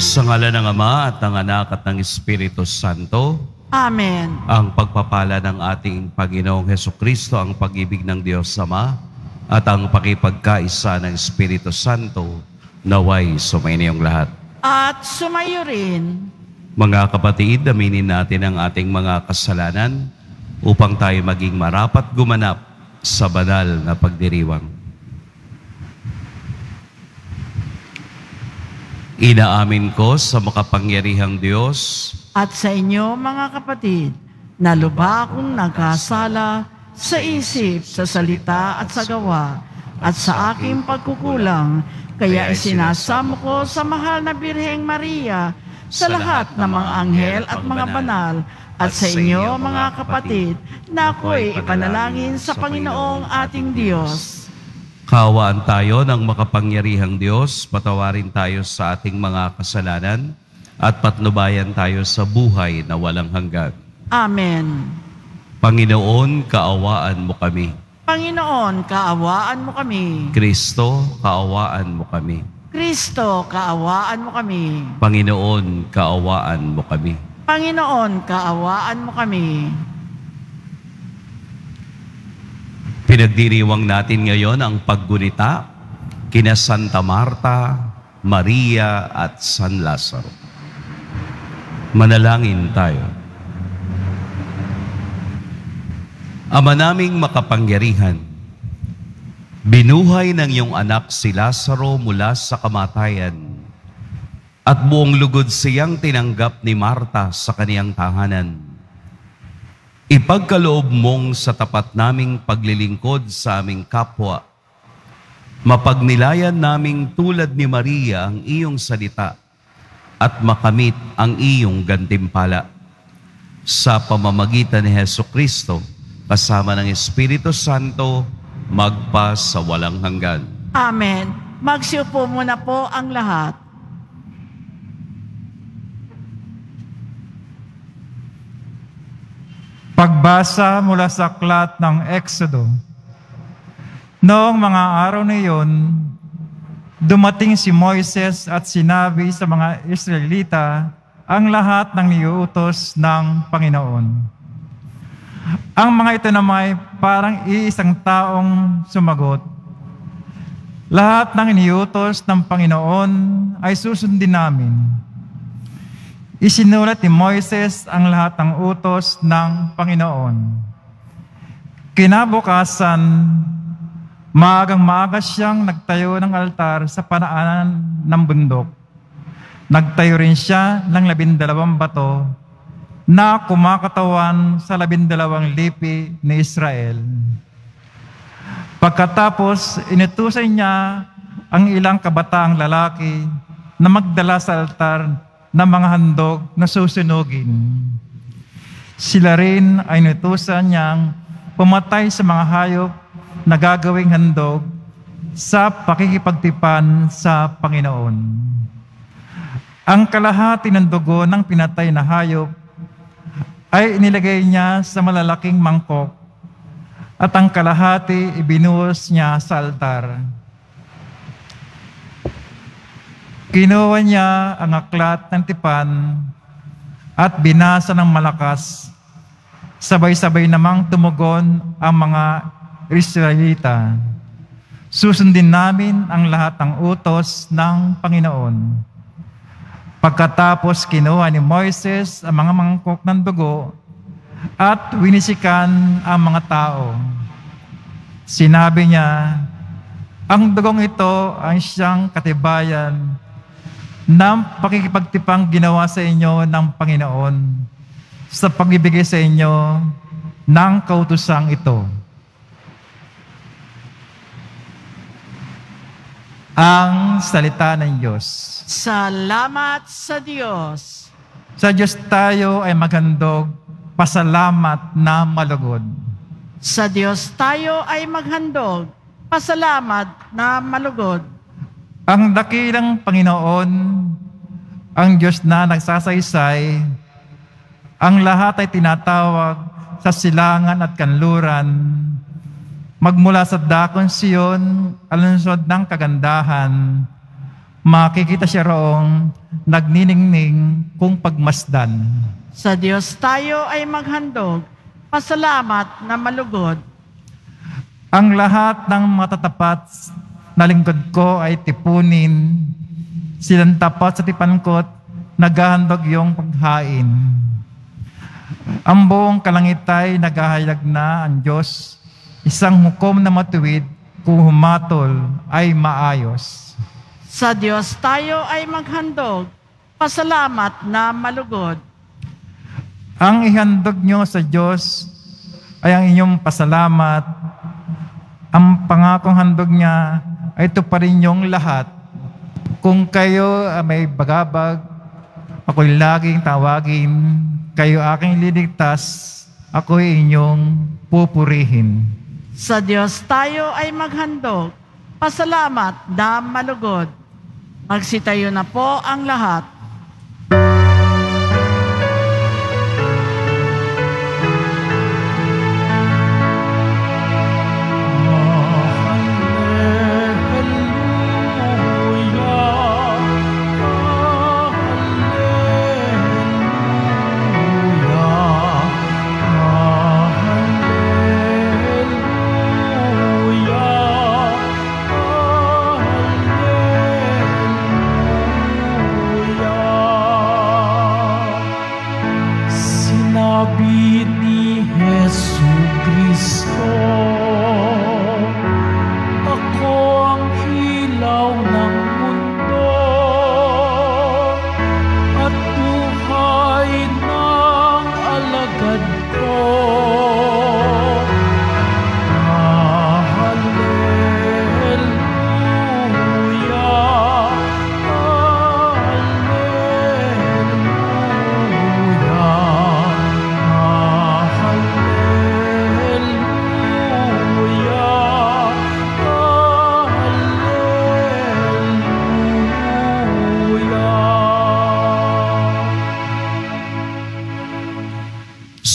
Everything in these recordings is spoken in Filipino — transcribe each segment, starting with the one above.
Sa ngalan ng Ama at ng Anak at ng Espiritu Santo. Amen. Ang pagpapala ng ating Panginoong Hesukristo, ang pag-ibig ng Diyos Ama, at ang pakipagkaisa ng Espiritu Santo, naway sumainiyong lahat. At sumayo rin. Mga kapatid, aminin natin ang ating mga kasalanan upang tayo maging marapat gumanap sa banal na pagdiriwang. Inaamin ko sa makapangyarihang Diyos at sa inyo, mga kapatid, na lubha akong nagkasala sa isip, sa salita at sa gawa, at sa aking pagkukulang, kaya isinasamo ko sa mahal na Birheng Maria, sa lahat ng mga anghel at mga banal, at sa inyo, mga kapatid, na ako'y ipanalangin sa Panginoong ating Diyos. Kaawaan tayo ng makapangyarihang Diyos, patawarin tayo sa ating mga kasalanan, at patnubayan tayo sa buhay na walang hanggan. Amen. Panginoon, kaawaan mo kami. Panginoon, kaawaan mo kami. Kristo, kaawaan mo kami. Kristo, kaawaan mo kami. Panginoon, kaawaan mo kami. Panginoon, kaawaan mo kami. Pinagdiriwang natin ngayon ang paggunita kina Santa Marta, Maria at San Lazaro. Manalangin tayo. Ama naming makapangyarihan, binuhay ng iyong anak si Lazaro mula sa kamatayan at buong lugod siyang tinanggap ni Marta sa kaniyang tahanan. Ipagkaloob mong sa tapat naming paglilingkod sa aming kapwa, mapagnilayan naming tulad ni Maria ang iyong salita at makamit ang iyong gantimpala. Sa pamamagitan ni Hesukristo, kasama ng Espiritu Santo, magpa sa walang hanggan. Amen. Magsiupo muna po ang lahat. Pagbasa mula sa aklat ng Eksodo. Noong mga araw na iyon, dumating si Moises at sinabi sa mga Israelita ang lahat ng niyuutos ng Panginoon. Ang mga ito namay parang iisang taong sumagot. Lahat ng niyuutos ng Panginoon ay susundin namin. Isinulat ni Moises ang lahat ng utos ng Panginoon. Kinabukasan, maagang-maaga siyang nagtayo ng altar sa panaanan ng bundok. Nagtayo rin siya ng 12 bato na kumakatawan sa 12 lipi ni Israel. Pagkatapos, inutusan niya ang ilang kabataang lalaki na magdala sa altar ng mga handog na susunugin. Sila rin ay inutusan niyang pumatay sa mga hayop na gagawing handog sa pakikipagtipan sa Panginoon. Ang kalahati ng dugo ng pinatay na hayop ay inilagay niya sa malalaking mangkok at ang kalahati ibinuhos niya sa altar. Kinuha niya ang aklat ng tipan at binasa ng malakas, sabay-sabay namang tumugon ang mga Israelita. Susundin namin ang lahat ng utos ng Panginoon. Pagkatapos, kinuha ni Moises ang mga mangkok ng dugo at winisikan ang mga tao. Sinabi niya, ang dugong ito ang siyang katibayan ng pakikipagtipang ginawa sa inyo ng Panginoon sa pagbibigay sa inyo ng kautosang ito. Ang salita ng Diyos. Salamat sa Diyos. Sa Diyos tayo ay maghandog, pasalamat na malugod. Sa Diyos tayo ay maghandog, pasalamat na malugod. Ang dakilang Panginoon, ang Diyos na nagsasaysay, ang lahat ay tinatawag sa silangan at kanluran, magmula sa dakong Siyon, alunsod ng kagandahan, makikita siya roong nagniningning kung pagmasdan. Sa Diyos tayo ay maghandog, pasalamat na malugod. Ang lahat ng matatapat na lingkod ko ay tipunin, silang tapat sa tipan ko't naghahandog yung paghain. Ang buong kalangitay naghahayag na ang Diyos, isang hukom na matuwid kung humatol ay maayos. Sa Diyos tayo ay maghandog, pasalamat na malugod. Ang ihandog nyo sa Diyos ay ang inyong pasalamat. Ang pangakong handog niya ay ito pa rin yung lahat. Kung kayo may bagabag, ako'y laging tawagin. Kayo aking liligtas, ako'y inyong pupurihin. Sa Diyos tayo ay maghandog, pasalamat na malugod. Magsitayo na po ang lahat.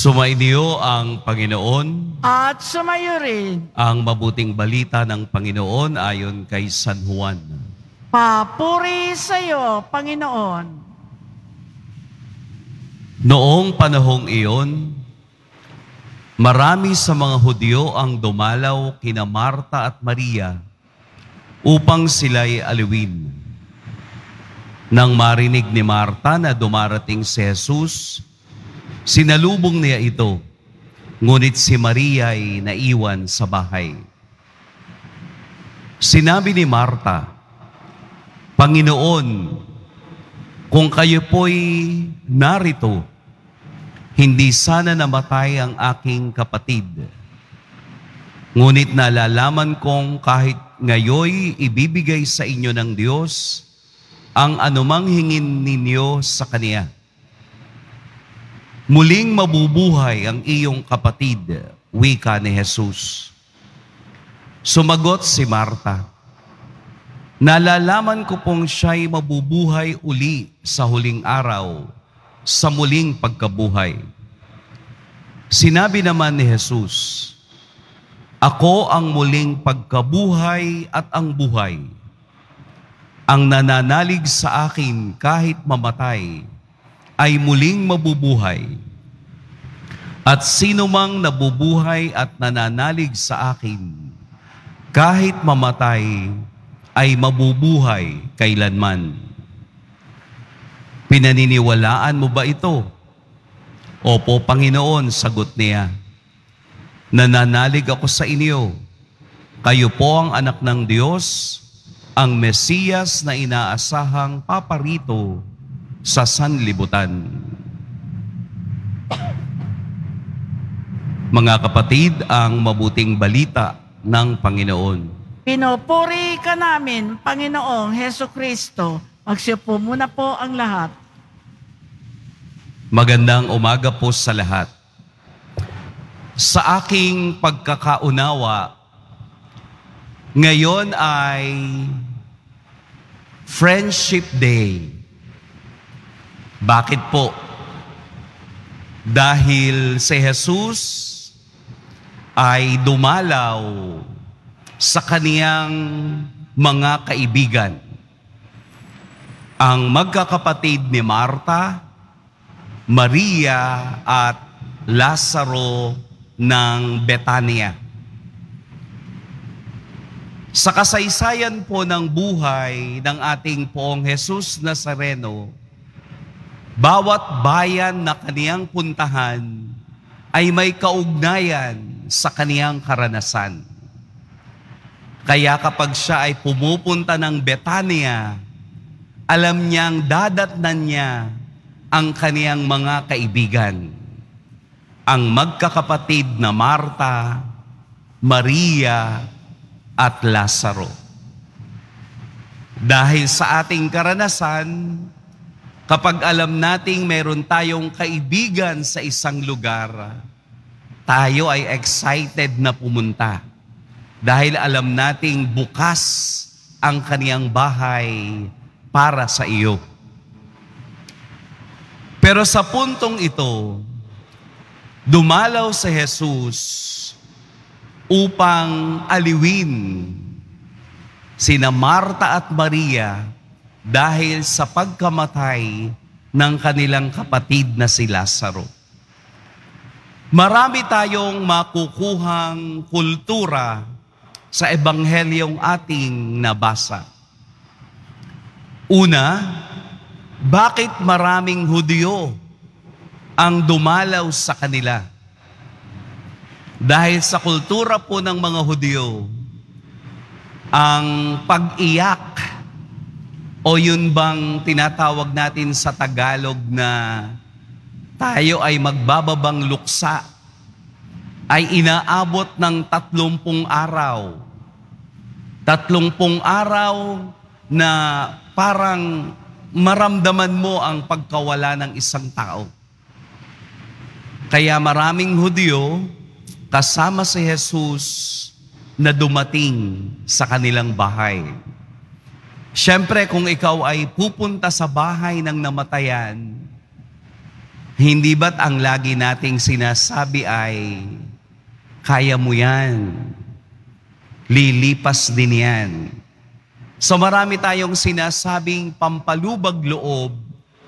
Sumainyo ang Panginoon at sumayo rin ang mabuting balita ng Panginoon ayon kay San Juan. Papuri sa iyo, Panginoon. Noong panahong iyon, marami sa mga Hudyo ang dumalaw kina Marta at Maria upang sila'y aliwin. Nang marinig ni Marta na dumarating si Hesus, sinalubong niya ito, ngunit si Maria ay naiwan sa bahay. Sinabi ni Marta, Panginoon, kung kayo po'y narito, hindi sana namatay ang aking kapatid. Ngunit nalalaman kong kahit ngayoy ibibigay sa inyo ng Diyos ang anumang hingin ninyo sa Kaniya. Muling mabubuhay ang iyong kapatid, wika ni Hesus. Sumagot si Marta, nalalaman ko pong siya'y mabubuhay uli sa huling araw, sa muling pagkabuhay. Sinabi naman ni Hesus, ako ang muling pagkabuhay at ang buhay. Ang nananalig sa akin kahit mamatay, ay muling mabubuhay. At sino mang nabubuhay at nananalig sa akin, kahit mamatay, ay mabubuhay kailanman. Pinaniniwalaan mo ba ito? Opo, Panginoon, sagot niya. Nananalig ako sa inyo. Kayo po ang anak ng Diyos, ang Mesiyas na inaasahang paparito sa sanlibutan. Mga kapatid, ang mabuting balita ng Panginoon. Pinupuri ka namin, Panginoong Hesukristo. Magsiupo muna po ang lahat. Magandang umaga po sa lahat. Sa aking pagkakaunawa, ngayon ay Friendship Day. Bakit po? Dahil si Hesus ay dumalaw sa kaniyang mga kaibigan. ang magkakapatid ni Marta, Maria at Lazaro ng Bethania. Sa kasaysayan po ng buhay ng ating poong Hesus Nazareno, bawat bayan na kaniyang puntahan ay may kaugnayan sa kaniyang karanasan. Kaya kapag siya ay pumupunta ng Bethania, alam niyang dadatnan niya ang kaniyang mga kaibigan, ang magkakapatid na Marta, Maria, at Lazaro. Dahil sa ating karanasan, kapag alam nating meron tayong kaibigan sa isang lugar, tayo ay excited na pumunta. Dahil alam nating bukas ang kaniyang bahay para sa iyo. Pero sa puntong ito, dumalaw si Hesus upang aliwin sina Marta at Maria dahil sa pagkamatay ng kanilang kapatid na si Lazaro. Marami tayong makukuhang kultura sa ebanghelyong ating nabasa. Una, bakit maraming Hudyo ang dumalaw sa kanila? Dahil sa kultura po ng mga Hudyo, ang pag-iyak o yun bang tinatawag natin sa Tagalog na tayo ay magbababang luksa ay inaabot ng 30 araw. 30 araw na parang maramdaman mo ang pagkawala ng isang tao. Kaya maraming Hudyo kasama si Hesus na dumating sa kanilang bahay. Siyempre kung ikaw ay pupunta sa bahay ng namatayan, hindi ba't ang lagi nating sinasabi ay, kaya mo yan, lilipas din yan. So marami tayong sinasabing pampalubag loob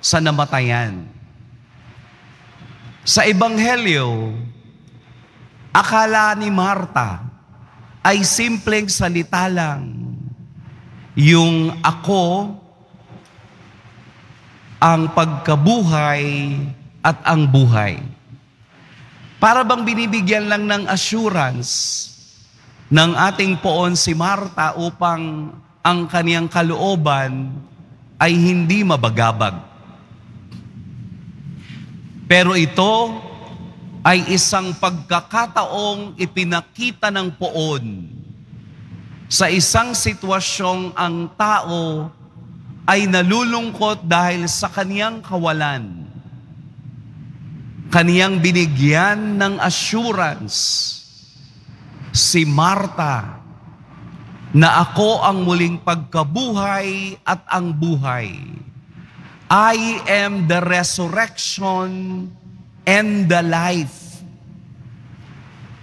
sa namatayan. Sa Ebanghelyo, akala ni Marta ay simpleng salita lang. Yung ako, ang pagkabuhay at ang buhay. Para bang binibigyan lang ng assurance ng ating poon si Marta upang ang kaniyang kalooban ay hindi mabagabag. Pero ito ay isang pagkakataong ipinakita ng poon sa isang sitwasyong ang tao ay nalulungkot dahil sa kaniyang kawalan. Kaniyang binigyan ng assurance si Marta na ako ang muling pagkabuhay at ang buhay. I am the resurrection and the life.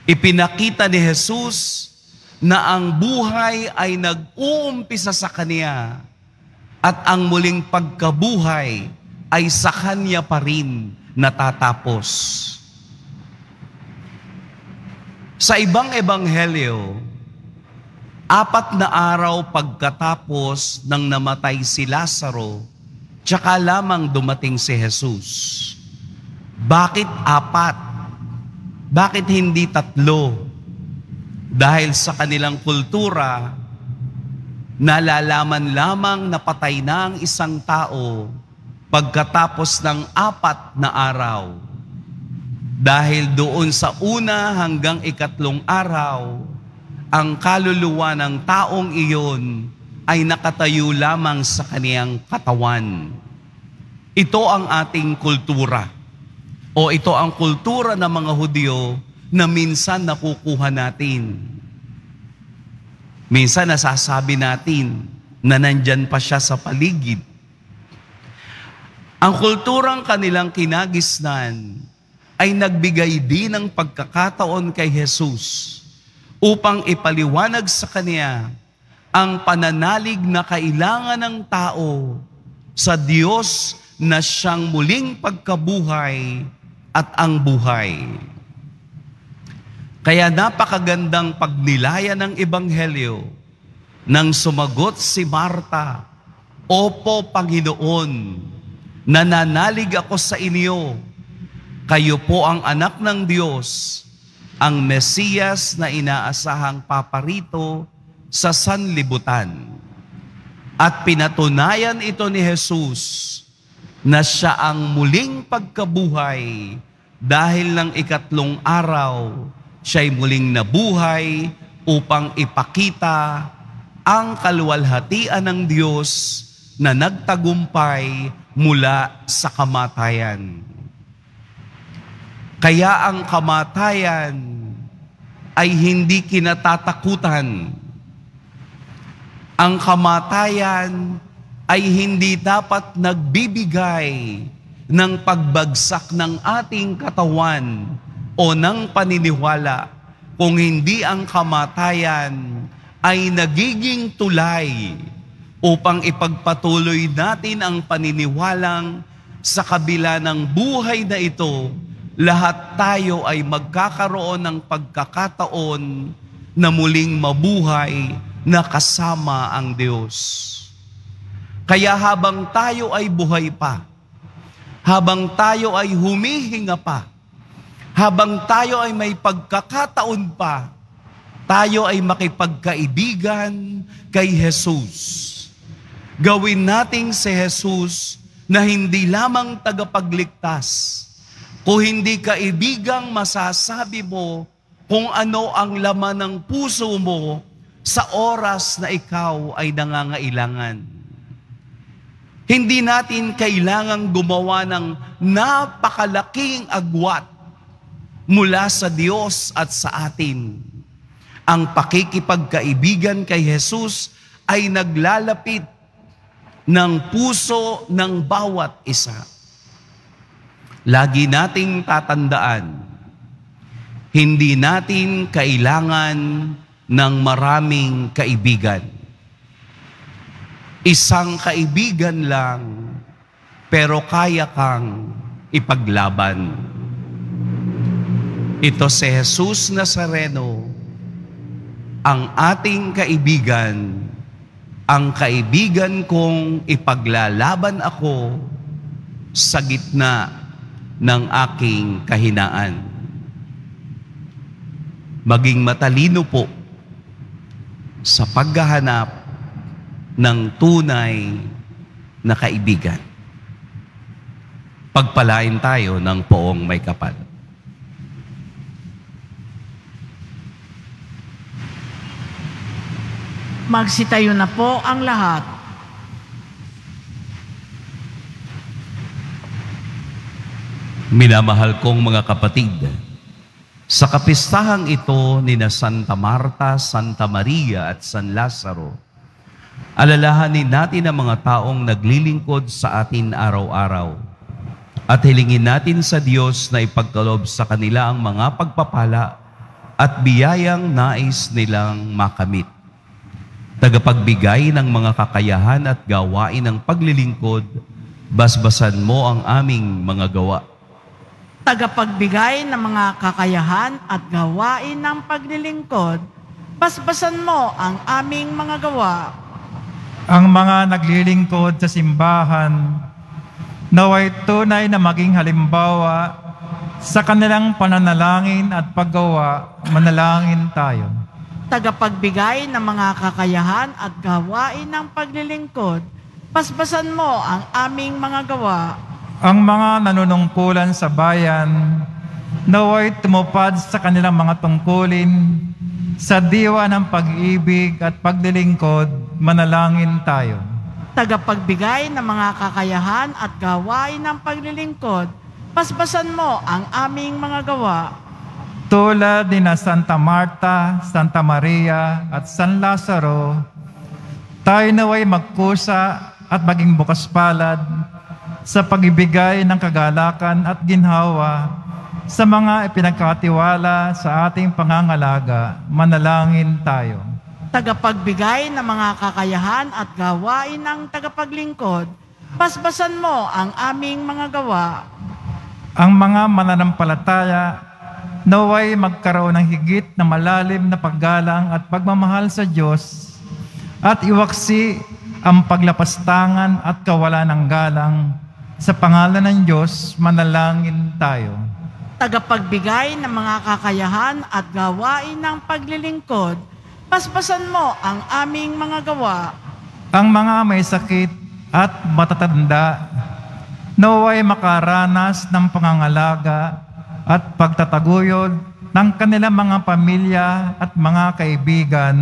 Ipinakita ni Hesus na ang buhay ay nag-uumpisa sa Kanya at ang muling pagkabuhay ay sa Kanya pa rin natatapos. Sa ibang ebanghelyo, 4 na araw pagkatapos ng namatay si Lazaro, tsaka lamang dumating si Hesus. Bakit 4? Bakit hindi 3? Dahil sa kanilang kultura, nalalaman lamang na patay na ang isang tao pagkatapos ng 4 na araw. Dahil doon sa una hanggang 3 araw, ang kaluluwa ng taong iyon ay nakatayo lamang sa kaniyang katawan. Ito ang ating kultura. O ito ang kultura ng mga Hudyo na minsan nakukuha natin. Minsan nasasabi natin na nandyan pa siya sa paligid. Ang kulturang kanilang kinagisnan ay nagbigay din ng pagkakataon kay Hesus upang ipaliwanag sa Kanya ang pananalig na kailangan ng tao sa Diyos na siyang muling pagkabuhay at ang buhay. Kaya napakagandang pagnilaya ng Ebanghelyo nang sumagot si Marta, "Opo, Panginoon, nananalig ako sa inyo. Kayo po ang anak ng Diyos, ang Mesiyas na inaasahang paparito sa sanlibutan." At pinatunayan ito ni Hesus na siya ang muling pagkabuhay dahil ng ikatlong araw, siya'y muling nabuhay upang ipakita ang kaluwalhatian ng Diyos na nagtagumpay mula sa kamatayan. Kaya ang kamatayan ay hindi kinatatakutan. Ang kamatayan ay hindi dapat nagbibigay ng pagbagsak ng ating katawan o ng paniniwala, kung hindi ang kamatayan ay nagiging tulay upang ipagpatuloy natin ang paniniwalang sa kabila ng buhay na ito, lahat tayo ay magkakaroon ng pagkakataon na muling mabuhay na kasama ang Diyos. Kaya habang tayo ay buhay pa, habang tayo ay humihinga pa, habang tayo ay may pagkakataon pa, tayo ay makipagkaibigan kay Hesus. Gawin nating si Hesus na hindi lamang tagapagligtas, kung hindi kaibigang masasabi mo kung ano ang laman ng puso mo sa oras na ikaw ay nangangailangan. Hindi natin kailangang gumawa ng napakalaking agwat mula sa Diyos at sa atin. Ang pakikipagkaibigan kay Hesus ay naglalapit ng puso ng bawat isa. Lagi nating tatandaan, hindi natin kailangan ng maraming kaibigan. Isang kaibigan lang, pero kaya kang ipaglaban. Ito si Hesus Nazareno, ang ating kaibigan, ang kaibigan kong ipaglalaban ako sa gitna ng aking kahinaan. Maging matalino po sa paghahanap ng tunay na kaibigan. Pagpalain tayo ng poong may kapal. Magsitayo na po ang lahat. Minamahal kong mga kapatid, sa kapistahang ito nina Santa Marta, Santa Maria at San Lazaro, alalahanin natin ang mga taong naglilingkod sa atin araw-araw at hilingin natin sa Diyos na ipagkaloob sa kanila ang mga pagpapala at biyayang nais nilang makamit. Tagapagbigay ng mga kakayahan at gawain ng paglilingkod, basbasan mo ang aming mga gawa. Tagapagbigay ng mga kakayahan at gawain ng paglilingkod, basbasan mo ang aming mga gawa. Ang mga naglilingkod sa simbahan, nawa'y tunay na maging halimbawa sa kanilang pananalangin at paggawa, manalangin tayo. Tagapagbigay ng mga kakayahan at gawain ng paglilingkod, basbasan mo ang aming mga gawa. Ang mga nanunungkulan sa bayan, nawa'y tumupad sa kanilang mga tungkulin, sa diwa ng pag-ibig at paglilingkod, manalangin tayo. Tagapagbigay ng mga kakayahan at gawain ng paglilingkod, basbasan mo ang aming mga gawa. Tulad ni na Santa Marta, Santa Maria at San Lazaro, tayo nawa'y magkusa at maging bukas palad sa pagibigay ng kagalakan at ginhawa sa mga ipinagkatiwala sa ating pangangalaga, manalangin tayo. Tagapagbigay ng mga kakayahan at gawain ng tagapaglingkod, Basbasan mo ang aming mga gawa. Ang mga mananampalataya naway magkaroon ng higit na malalim na paggalang at pagmamahal sa Diyos at iwaksi ang paglapastangan at kawalan ng galang. Sa pangalan ng Diyos, manalangin tayo. Tagapagbigay ng mga kakayahan at gawain ng paglilingkod, paspasan mo ang aming mga gawa. Ang mga may sakit at matatanda, naway makaranas ng pangangalaga at pagtataguyod ng kanilang mga pamilya at mga kaibigan,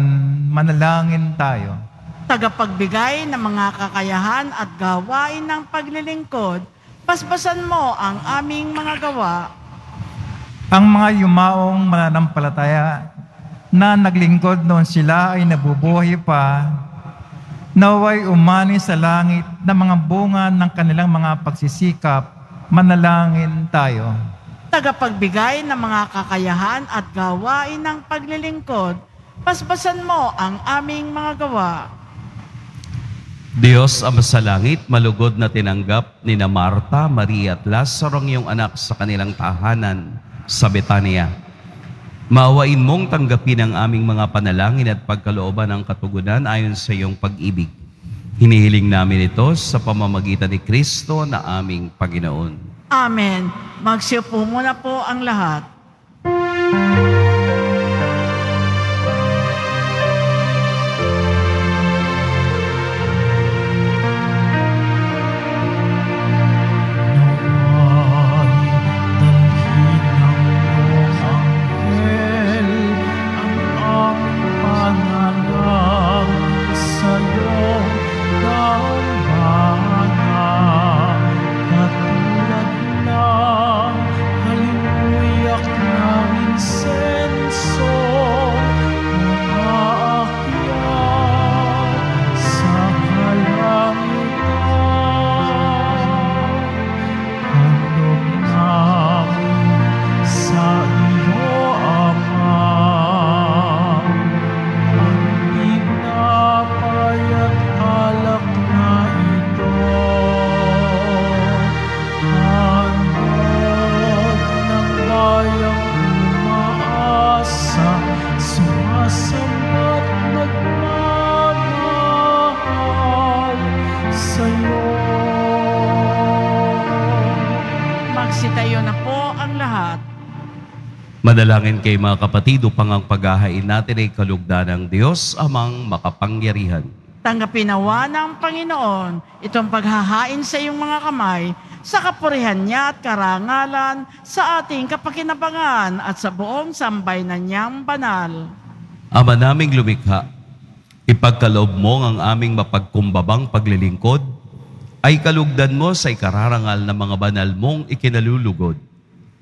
manalangin tayo. Tagapagbigay ng mga kakayahan at gawain ng paglilingkod, paspasan mo ang aming mga gawa. Ang mga yumaong mananampalataya na naglingkod noon sila ay nabubuhay pa, naway umani sa langit na mga bunga ng kanilang mga pagsisikap, manalangin tayo. Tagapagbigay ng mga kakayahan at gawain ng paglilingkod, paspasan mo ang aming mga gawa. Diyos Ama sa langit, malugod na tinanggap ni na Marta, Maria at Lazaro ang iyong anak sa kanilang tahanan sa Bethania. Maawain mong tanggapin ang aming mga panalangin at pagkalooban ng katugunan ayon sa iyong pag-ibig. Hinihiling namin ito sa pamamagitan ni Kristo na aming Panginoon. Amen. Magsiupo muna po ang lahat. Manalangin kay mga kapatid upang ang paghahain natin ay kalugdan ng Diyos amang makapangyarihan. Tanggapin nawa ng Panginoon itong paghahain sa iyong mga kamay sa kapurihan niya at karangalan sa ating kapakinabangan at sa buong sambay na niyang banal. Ama naming lumikha, ipagkaloob mo ang aming mapagkumbabang paglilingkod ay kalugdan mo sa ikararangal na mga banal mong ikinalulugod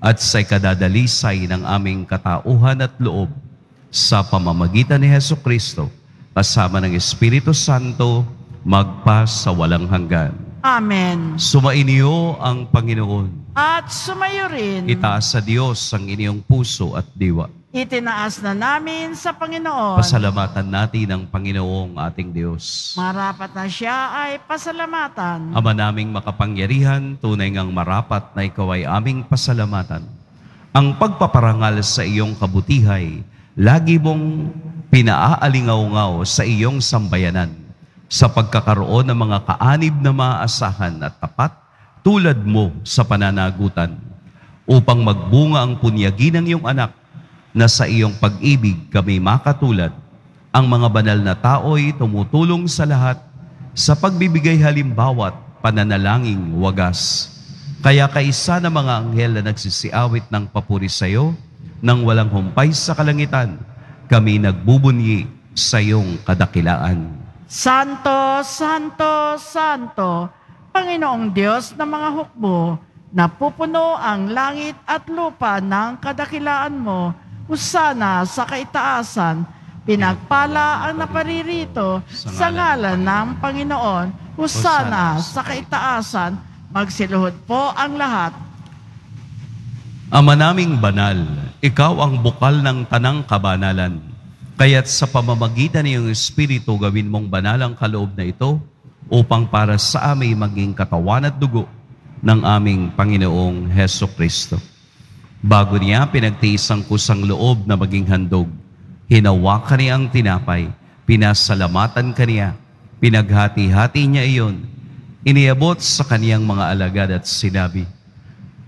at sa kadadalisay ng aming katauhan at loob sa pamamagitan ni Hesukristo kasama ng Espiritu Santo magpa sa walang hanggan. Amen. Sumainyo ang Panginoon. At sumayo rin. Itaas sa Diyos ang inyong puso at diwa. Itinaas na namin sa Panginoon. Pasalamatan natin ang Panginoong ating Diyos. Marapat na siya ay pasalamatan. Ama naming makapangyarihan, tunay ngang marapat na ikaw ay aming pasalamatan. Ang pagpaparangal sa iyong kabutihay, lagi mong pinaaalingaw-ngaw sa iyong sambayanan sa pagkakaroon ng mga kaanib na maaasahan at tapat tulad mo sa pananagutan upang magbunga ang punyagi ng iyong anak na sa iyong pag-ibig kami makatulad. Ang mga banal na tao'y tumutulong sa lahat sa pagbibigay halimbawa't pananalangin wagas. Kaya kaisa ng mga anghel na nagsisiawit ng papuri sa iyo nang walang humpay sa kalangitan, kami nagbubunyi sa iyong kadakilaan. Santo, Santo, Santo, Panginoong Diyos ng mga hukbo, napupuno ang langit at lupa ng kadakilaan mo. Usana sa kaitaasan, pinagpala ang naparirito sa ngalan ng Panginoon. Usana sa kaitaasan, magsiluhod po ang lahat. Ama naming banal, ikaw ang bukal ng tanang kabanalan. Kaya't sa pamamagitan ng iyong Espiritu, gawin mong banal ang kaloob na ito upang para sa amin maging katawan at dugo ng aming Panginoong Heso Kristo. Bago niya pinagtiis ang kusang loob na maging handog, hinawakan niya ang tinapay, pinasalamatan kaniya, pinaghati-hati niya iyon, iniabot sa kaniyang mga alagad at sinabi,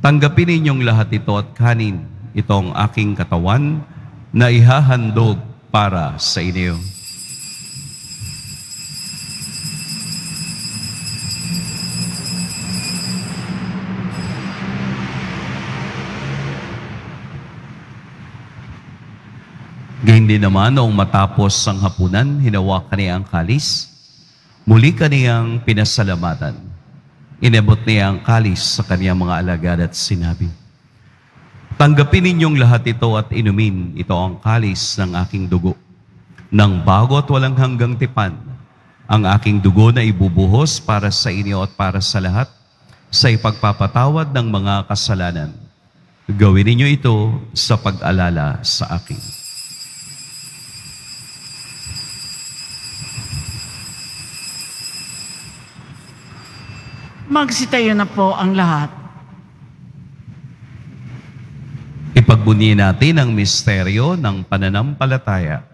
"Tanggapin ninyong lahat ito at kanin, itong aking katawan na ihahandog para sa inyo." Gayun din naman, noong matapos ang hapunan, hinawakan niya ang kalis, muli kaniyang pinasalamatan. Inabot niya ang kalis sa kaniyang mga alagad at sinabi, "Tanggapin ninyong lahat ito at inumin, ito ang kalis ng aking dugo, ng bago at walang hanggang tipan, ang aking dugo na ibubuhos para sa inyo at para sa lahat, sa ipagpapatawad ng mga kasalanan. Gawin ninyo ito sa pag-alala sa akin." Magsitayo na po ang lahat. Ipagbunyi natin ang misteryo ng pananampalataya.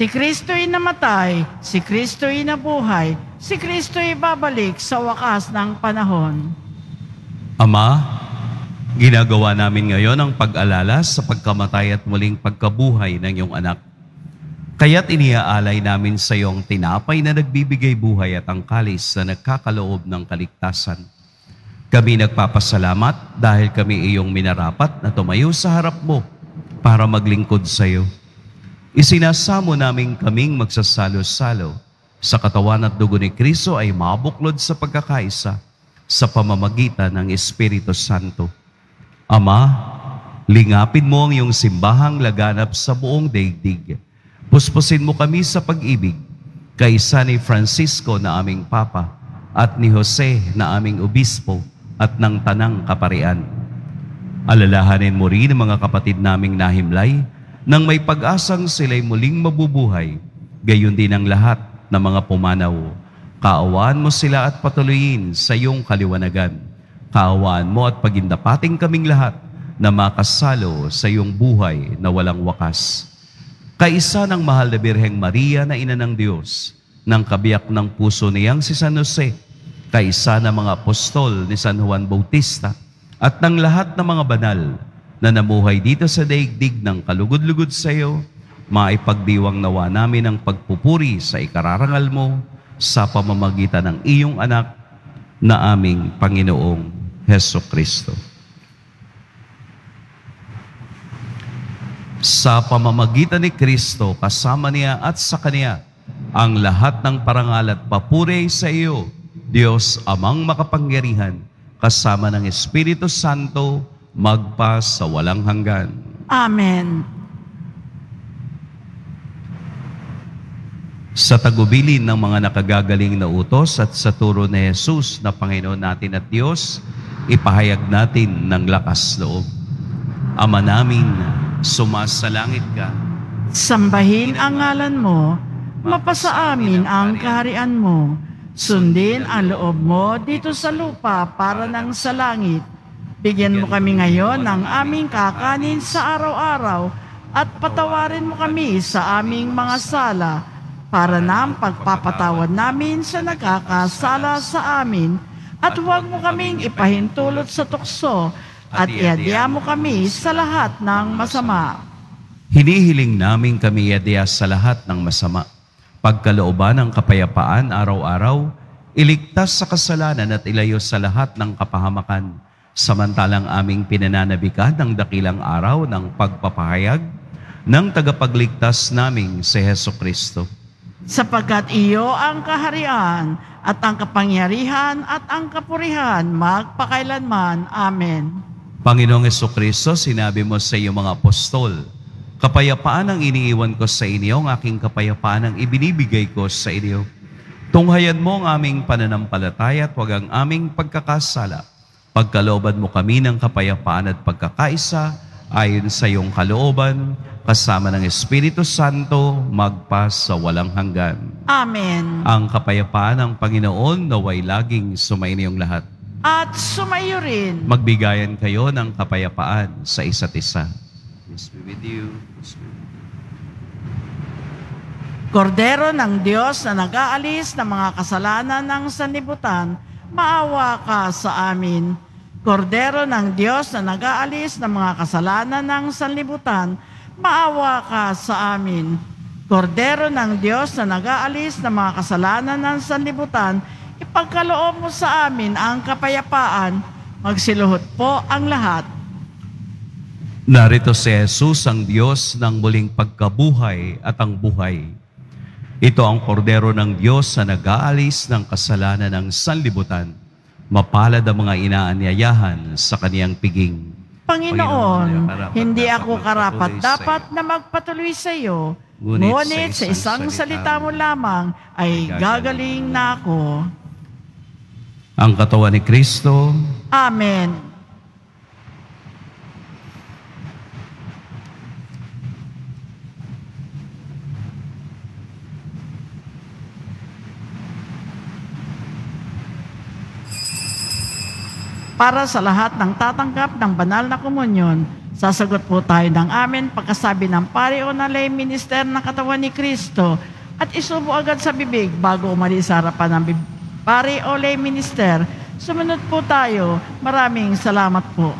Si Kristo'y namatay, si Kristo'y nabuhay, si Kristo'y babalik sa wakas ng panahon. Ama, ginagawa namin ngayon ang pag-alala sa pagkamatay at muling pagkabuhay ng iyong anak. Kaya't iniaalay namin sa iyong tinapay na nagbibigay buhay at ang kalis na nagkakaloob ng kaligtasan. Kami nagpapasalamat dahil kami iyong minarapat na tumayo sa harap mo para maglingkod sa iyo. Isinasamo namin kaming magsasalo-salo sa katawan at dugo ni Kristo ay mabuklod sa pagkakaisa sa pamamagitan ng Espiritu Santo. Ama, lingapin mo ang iyong simbahang laganap sa buong daigdig. Puspusin mo kami sa pag-ibig kay San Francisco na aming Papa at ni Jose na aming Obispo at ng Tanang Kaparian. Alalahanin mo rin ang mga kapatid naming nahimlay nang may pag-asang sila'y muling mabubuhay, gayon din ang lahat ng mga pumanaw. Kaawaan mo sila at patuloyin sa iyong kaliwanagan. Kaawaan mo at pagindapating kaming lahat na makasalo sa iyong buhay na walang wakas. Kaisa ng mahal na Birheng Maria na ina ng Diyos, ng kabiyak ng puso niyang si San Jose, kaisa ng mga apostol ni San Juan Bautista, at ng lahat ng mga banal na namuhay dito sa daigdig ng kalugod-lugod sa iyo, maipagdiwang nawa namin ang pagpupuri sa ikararangal mo sa pamamagitan ng iyong anak na aming Panginoong Heso Kristo. Sa pamamagitan ni Kristo, kasama niya at sa kaniya, ang lahat ng parangal at papuri sa iyo, Diyos amang makapangyarihan, kasama ng Espiritu Santo, magpa sa walang hanggan. Amen. Sa tagubilin ng mga nakagagaling na utos at sa turo ni Hesus na Panginoon natin at Diyos, ipahayag natin ng lakas loob. Ama namin, sumasalangit ka. Sambahin ang ngalan mo, mapasa amin ang kaharian mo, sundin ang loob mo dito sa lupa para nang sa langit. Bigyan mo kami ngayon ng aming kakanin sa araw-araw at patawarin mo kami sa aming mga sala para nang pagpapatawad namin sa nagkakasala sa amin, at huwag mo kaming ipahintulot sa tukso at iadya mo kami sa lahat ng masama. Hinihiling namin kami iadya sa lahat ng masama. Pagkalooban ng kapayapaan araw-araw, iligtas sa kasalanan at ilayo sa lahat ng kapahamakan, samantalang aming pinananabikan ng dakilang araw ng pagpapahayag ng tagapagligtas naming si Heso Kristo. Sapagkat iyo ang kaharian at ang kapangyarihan at ang kapurihan magpakailanman. Amen. Panginoong Jesucristo, sinabi mo sa iyong mga apostol, "Kapayapaan ang iniiwan ko sa inyo, ang aking kapayapaan ang ibinibigay ko sa inyo. Tunghayan mo ang aming pananampalataya at huwag ang aming pagkakasala. Pagkalooban mo kami ng kapayapaan at pagkakaisa ayon sa iyong kalooban, kasama ng Espiritu Santo, magpa sa walang hanggan. Amen. Ang kapayapaan ng Panginoon naway laging sumainyo ang lahat. At sumayo rin. Magbigayan kayo ng kapayapaan sa isa't isa. Peace be with you. Peace be with you. Kordero ng Diyos na nag-aalis ng mga kasalanan ng sanlibutan, maawa ka sa amin. Kordero ng Diyos na nag-aalis ng mga kasalanan ng sanlibutan, maawa ka sa amin. Kordero ng Diyos na nag-aalis ng mga kasalanan ng sanlibutan, ipagkaloob mo sa amin ang kapayapaan. Magsiluhod po ang lahat. Narito si Hesus, ang Diyos ng muling pagkabuhay at ang buhay. Ito ang kordero ng Diyos na nag-aalis ng kasalanan ng sanlibutan. Mapalad ang mga inaanyayahan sa kaniyang piging. Panginoon, hindi ako karapat-dapat na magpatuloy sa iyo, ngunit sa isang salita mo lamang ay gagaling na ako. Ang katawan ni Kristo. Amen. Para sa lahat ng tatanggap ng banal na komunyon, sasagot po tayo ng amen pagkasabi ng pari o na lay minister na katawan ni Kristo at isubo agad sa bibig bago umalis sa harapan ng pari o lay minister. Sumunod po tayo. Maraming salamat po.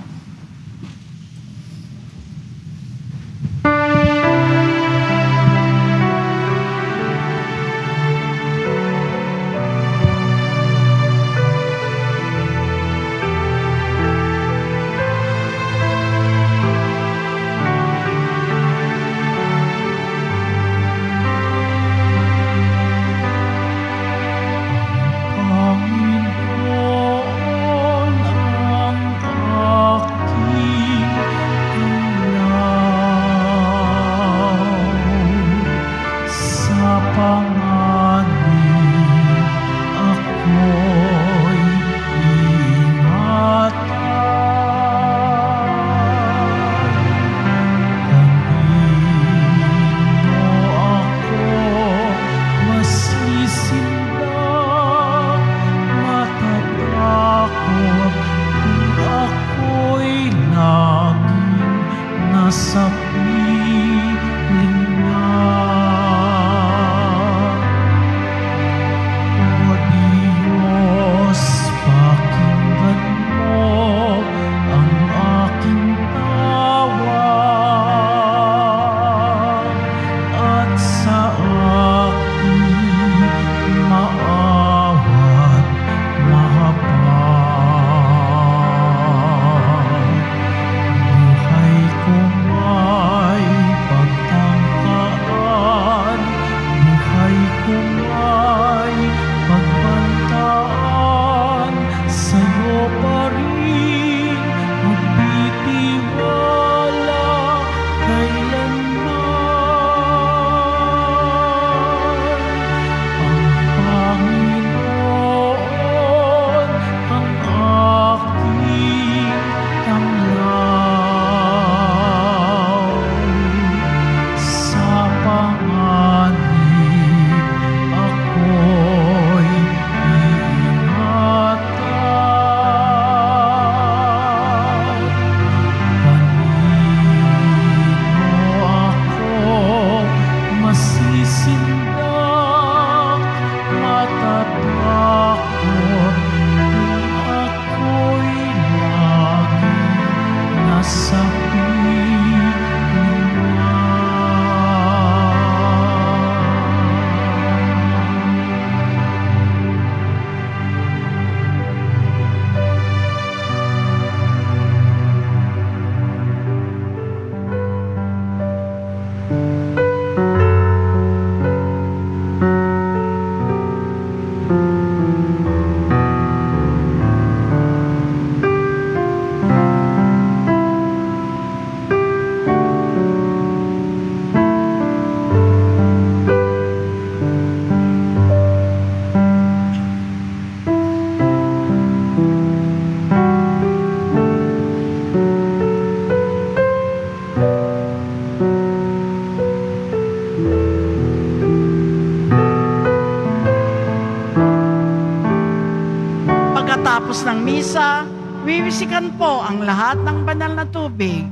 ng misa, wiwisikan po ang lahat ng banal na tubig.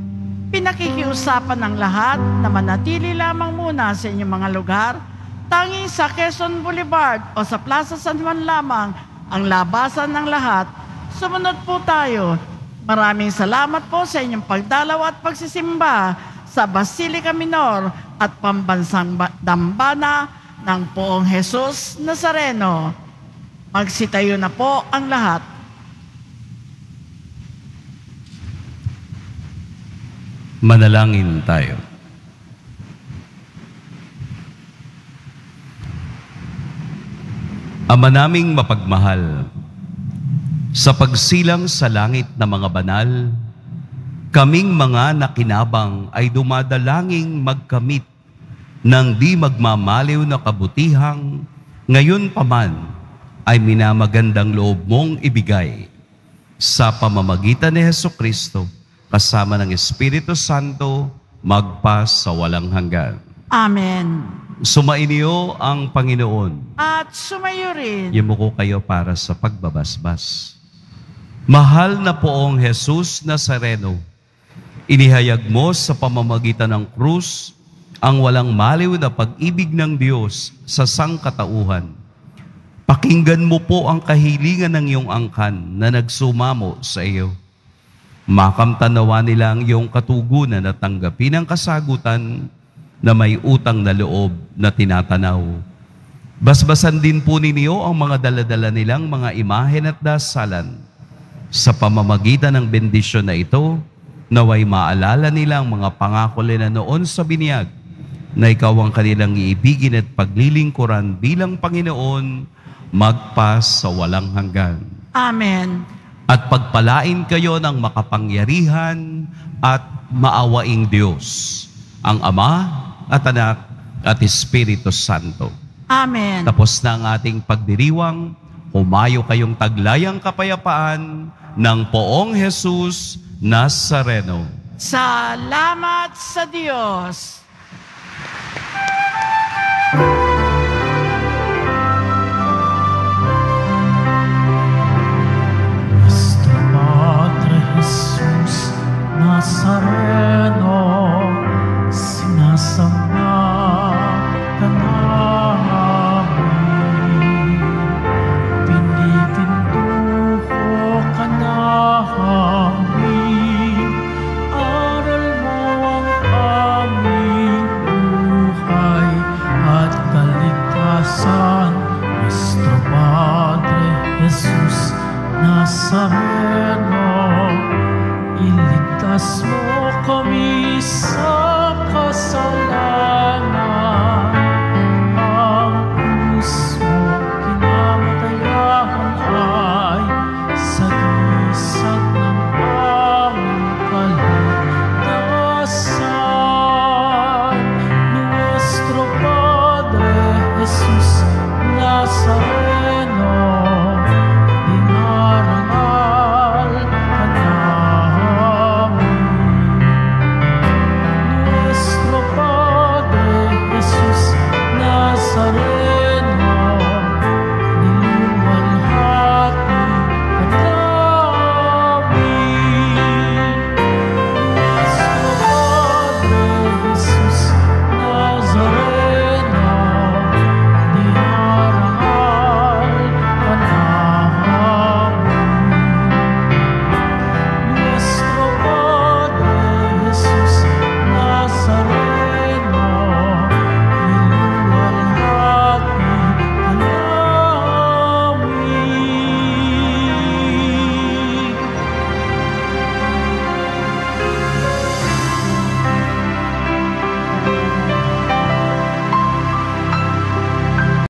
Pinakikiusapan ang lahat na manatili lamang muna sa inyong mga lugar, tanging sa Quezon Boulevard o sa Plaza San Juan lamang ang labasan ng lahat. Sumunod po tayo. Maraming salamat po sa inyong pagdalaw at pagsisimba sa Basilica Minor at Pambansang Dambana ng Poong Hesus Nazareno. Magsitayo na po ang lahat. Manalangin tayo. Ama naming mapagmahal, sa pagsilang sa langit na mga banal, kaming mga nakinabang ay dumadalangin magkamit ng di magmamaliw na kabutihang ngayon paman ay minamagandang loob mong ibigay sa pamamagitan ni Hesukristo kasama ng Espiritu Santo magpa sa walang hanggan. Amen. Sumainyo ang Panginoon. At sumayo rin. Yumuko kayo para sa pagbabasbas. Mahal na Poong Hesus Nazareno, inihayag mo sa pamamagitan ng krus ang walang maliw na pag-ibig ng Diyos sa sangkatauhan. Pakinggan mo po ang kahilingan ng iyong angkan na nagsumamo sa iyo. Makamtanawa nila ang iyong katugunan at tanggapin ang kasagutan na may utang na loob na tinatanaw. Basbasan din po ninyo ang mga daladala nilang mga imahen at dasalan. Sa pamamagitan ng bendisyon na ito, naway maalala nila ang mga pangako nila noon sa binyag na ikaw ang kanilang iibigin at paglilingkuran bilang Panginoon magpa sa walang hanggan. Amen. At pagpalain kayo ng makapangyarihan at maawaing Diyos, ang Ama at Anak at Espiritu Santo. Amen. Tapos na ang ating pagdiriwang, humayo kayong taglayang kapayapaan ng Poong Hesus Nazareno. Salamat sa Diyos! Nuestra Madre Hesus Nazareno, sinasangata na. Aral mo ang aming buhay at kaligtasan, Nuestro Padre Hesus Nazareno. Iligtas mo kami sa kasalanan.